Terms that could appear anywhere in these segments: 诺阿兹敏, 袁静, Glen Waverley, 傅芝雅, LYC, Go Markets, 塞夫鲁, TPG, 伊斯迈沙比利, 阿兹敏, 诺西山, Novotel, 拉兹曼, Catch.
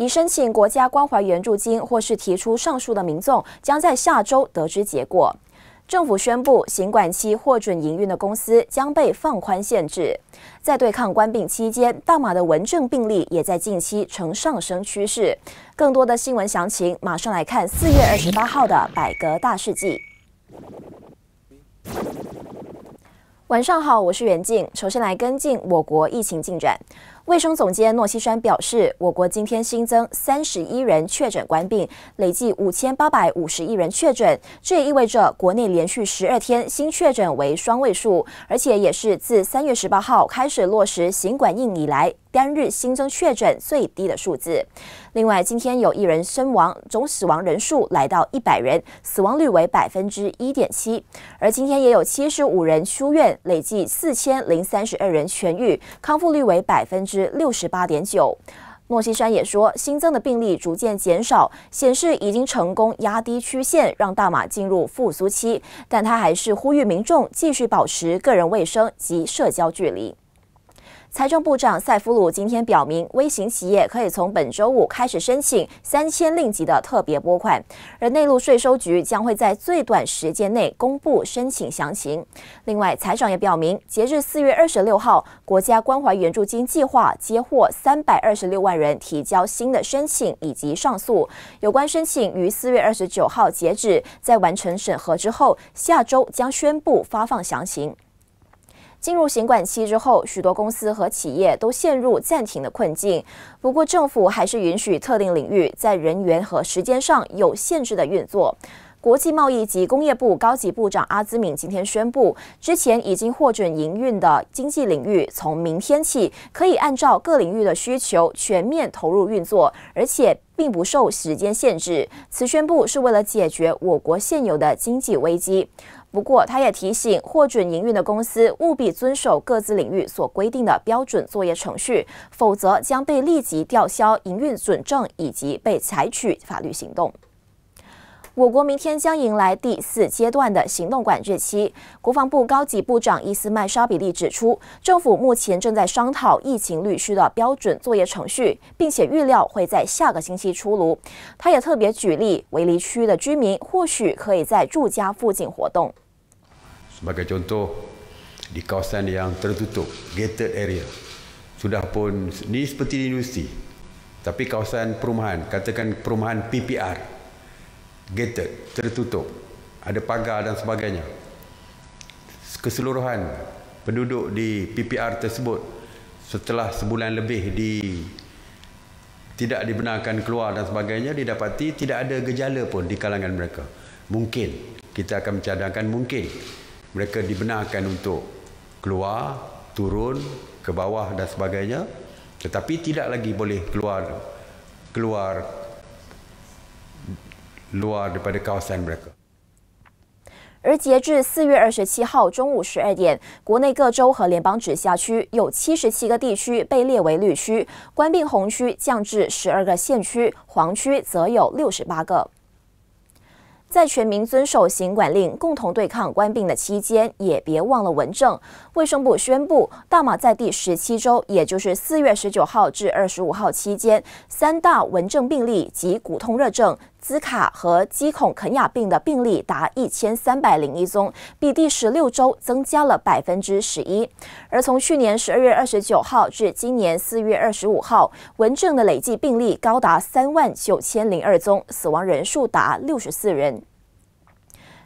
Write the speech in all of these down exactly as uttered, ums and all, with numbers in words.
已申请国家关怀援助金或是提出上诉的民众，将在下周得知结果。政府宣布，行管期获准营运的公司将被放宽限制。在对抗冠病期间，大马的文症病例也在近期呈上升趋势。更多的新闻详情，马上来看四月二十八号的《百格大世纪》。 晚上好，我是袁静。首先来跟进我国疫情进展。卫生总监诺西山表示，我国今天新增三十一人确诊冠病，累计五千八百五十一人确诊。这也意味着国内连续十二天新确诊为双位数，而且也是自三月十八号开始落实行管印以来单日新增确诊最低的数字。另外，今天有一人身亡，总死亡人数来到一百人，死亡率为百分之一点七。而今天也有七十五人出院。 累计四千零三十二人痊愈，康复率为百分之六十八点九。诺西山也说，新增的病例逐渐减少，显示已经成功压低曲线，让大马进入复苏期。但他还是呼吁民众继续保持个人卫生及社交距离。 财政部长塞夫鲁今天表明，微型企业可以从本周五开始申请三千令吉的特别拨款，而内陆税收局将会在最短时间内公布申请详情。另外，财长也表明，截至四月二十六号，国家关怀援助金计划接获三百二十六万人提交新的申请以及上诉，有关申请于四月二十九号截止，在完成审核之后，下周将宣布发放详情。 进入行管期之后，许多公司和企业都陷入暂停的困境。不过，政府还是允许特定领域在人员和时间上有限制的运作。国际贸易及工业部高级部长阿兹敏今天宣布，之前已经获准营运的经济领域，从明天起可以按照各领域的需求全面投入运作，而且并不受时间限制。此宣布是为了解决我国现有的经济危机。 不过，他也提醒获准营运的公司务必遵守各自领域所规定的标准作业程序，否则将被立即吊销营运准证以及被采取法律行动。 我国明天将迎来第四阶段的行动管制期。国防部高级部长伊斯迈沙比利指出，政府目前正在商讨疫情律师的标准作业程序，并且预料会在下个星期出炉。他也特别举例，围篱区的居民或许可以在住家附近活动。Sebagai contoh, di kawasan yang tertutup, gated area, sudah pun ni seperti industri, tapi kawasan perumahan, katakan perumahan P P R. Gated, tertutup, ada pagar dan sebagainya. Keseluruhan penduduk di P P R tersebut setelah sebulan lebih di tidak dibenarkan keluar dan sebagainya didapati tidak ada gejala pun di kalangan mereka. Mungkin kita akan mencadangkan mungkin mereka dibenarkan untuk keluar, turun ke bawah dan sebagainya, tetapi tidak lagi boleh keluar keluar. luar daripada kawasan mereka。 而截至四月二十七号中午十二点，国内各州和联邦直辖区有七十七个地区被列为绿区，冠病红区降至十二个县区，黄区则有六十八个。 在全民遵守行管令、共同对抗冠病的期间，也别忘了文症。卫生部宣布，大马在第十七周，也就是四月十九号至二十五号期间，三大文症病例及骨痛热症、兹卡和基孔肯雅病的病例达一千三百零一宗，比第十六周增加了百分之十一。而从去年十二月二十九号至今年四月二十五号，文症的累计病例高达三万九千零二宗，死亡人数达六十四人。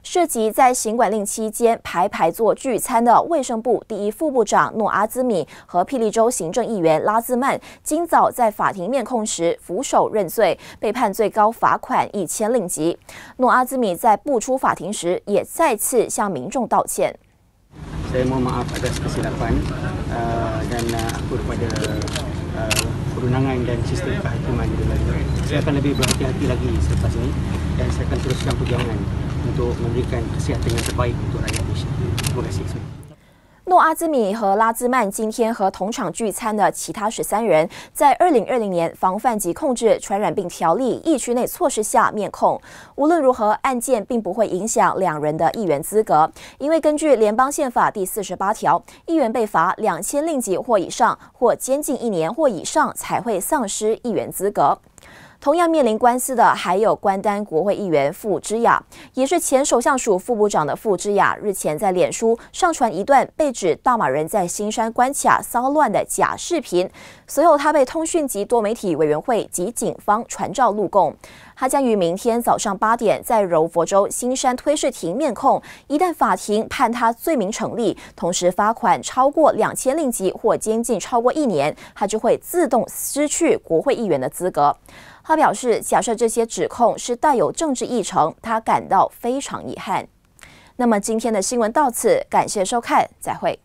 涉及在行管令期间排排坐聚餐的卫生部第一副部长诺阿兹敏和霹雳州行政议员拉兹曼，今早在法庭面控时俯首认罪，被判最高罚款一千令吉。诺阿兹敏在步出法庭时，也再次向民众道歉。 perundangan dan sistem kehakiman di negara. Saya akan lebih berhati-hati lagi selepas ini dan saya akan teruskan perjuangan untuk memberikan kesihatan yang terbaik untuk rakyat Malaysia. Terima kasih. 诺阿兹米和拉兹曼今天和同场聚餐的其他十三人，在二零二零年防范及控制传染病条例疫区内措施下面控。无论如何，案件并不会影响两人的议员资格，因为根据联邦宪法第四十八条，议员被罚两千令吉或以上，或监禁一年或以上才会丧失议员资格。同样面临官司的还有关丹国会议员傅芝雅，也是前首相署副部长的傅芝雅，日前在脸书上传一段被指大马人在新山关卡骚乱的假视频，随后他被通讯及多媒体委员会及警方传召录供。他将于明天早上八点在柔佛州新山推事庭面控，一旦法庭判他罪名成立，同时罚款超过两千令吉或监禁超过一年，他就会自动失去国会议员的资格。 他表示，假设这些指控是带有政治议程，他感到非常遗憾。那么，今天的新闻到此，感谢收看，再会。